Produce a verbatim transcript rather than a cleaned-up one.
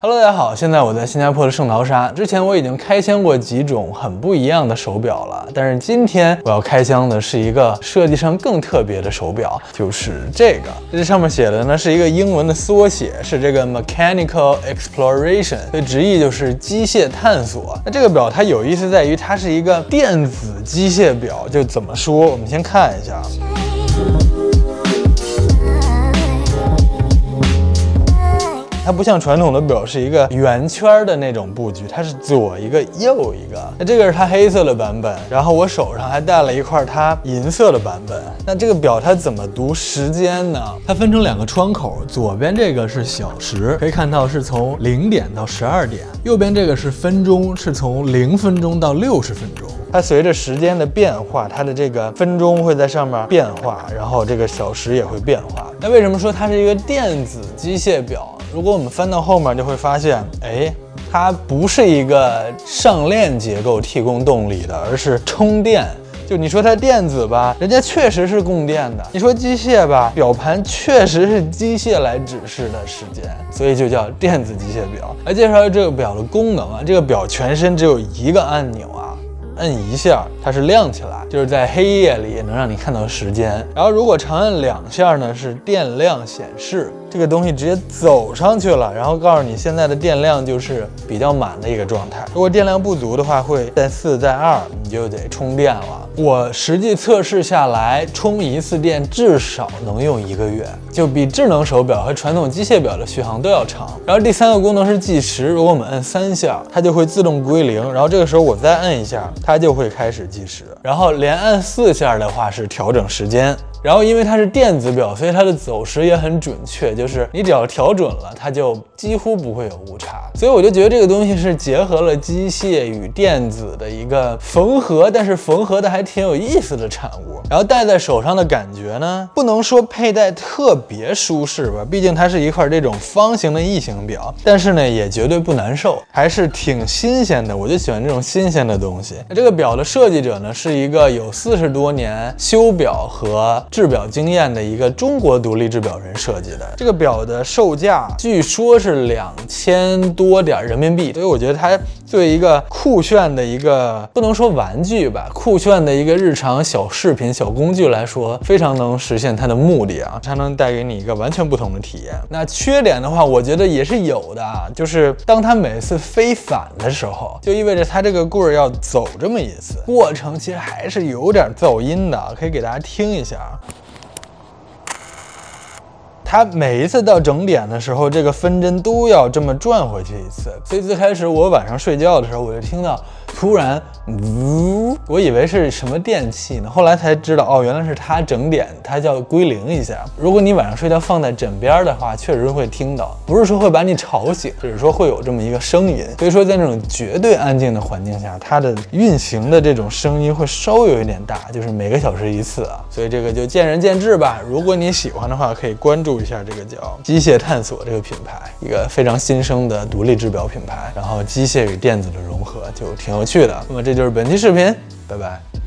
Hello， 大家好，现在我在新加坡的圣淘沙。之前我已经开箱过几种很不一样的手表了，但是今天我要开箱的是一个设计上更特别的手表，就是这个。这上面写的呢是一个英文的缩写，是这个 mechanical exploration， 所以直译就是机械探索。那这个表它有意思在于它是一个电子机械表，就怎么说？我们先看一下。 它不像传统的表是一个圆圈的那种布局，它是左一个右一个。那这个是它黑色的版本，然后我手上还带了一块它银色的版本。那这个表它怎么读时间呢？它分成两个窗口，左边这个是小时，可以看到是从零点到十二点；右边这个是分钟，是从零分钟到六十分钟。 它随着时间的变化，它的这个分钟会在上面变化，然后这个小时也会变化。那为什么说它是一个电子机械表？如果我们翻到后面，就会发现，哎，它不是一个上链结构提供动力的，而是充电。 就你说它电子吧，人家确实是供电的；你说机械吧，表盘确实是机械来指示的时间，所以就叫电子机械表。来介绍这个表的功能啊，这个表全身只有一个按钮啊。 按一下，它是亮起来，就是在黑夜里也能让你看到时间。然后如果长按两下呢，是电量显示，这个东西直接走上去了，然后告诉你现在的电量就是比较满的一个状态。如果电量不足的话，会在四在二，你就得充电了。我实际测试下来，充一次电至少能用一个月，就比智能手表和传统机械表的续航都要长。然后第三个功能是计时，如果我们按三下，它就会自动归零。然后这个时候我再按一下。 它就会开始计时，然后连按四下的话是调整时间。然后因为它是电子表，所以它的走时也很准确，就是你只要调准了，它就几乎不会有误差。所以我就觉得这个东西是结合了机械与电子的一个缝合，但是缝合的还挺有意思的产物。然后戴在手上的感觉呢，不能说佩戴特别舒适吧，毕竟它是一块这种方形的异形表，但是呢也绝对不难受，还是挺新鲜的。我就喜欢这种新鲜的东西。 这个表的设计者呢，是一个有四十多年修表和制表经验的一个中国独立制表人设计的。这个表的售价据说是两千多点人民币，所以我觉得它作为一个酷炫的一个不能说玩具吧，酷炫的一个日常小饰品、小工具来说，非常能实现它的目的啊，它能带给你一个完全不同的体验。那缺点的话，我觉得也是有的，就是当它每次飞反的时候，就意味着它这个棍儿要走着。 这么一次，过程其实还是有点噪音的，可以给大家听一下。它每一次到整点的时候，这个分针都要这么转回去一次，所以最开始我晚上睡觉的时候，我就听到突然呜，我以为是什么电器呢，后来才知道哦，原来是它整点，它叫归零一下。如果你晚上睡觉放在枕边的话，确实会听到，不是说会把你吵醒，只是说会有这么一个声音。所以说，在那种绝对安静的环境下，它的运行的这种声音会稍微有一点大，就是每个小时一次啊。所以这个就见仁见智吧。如果你喜欢的话，可以关注一下这个叫机械探索这个品牌，一个非常新生的独立制表品牌，然后机械与电子的融合就挺有趣的。那么这就是本期视频，拜拜。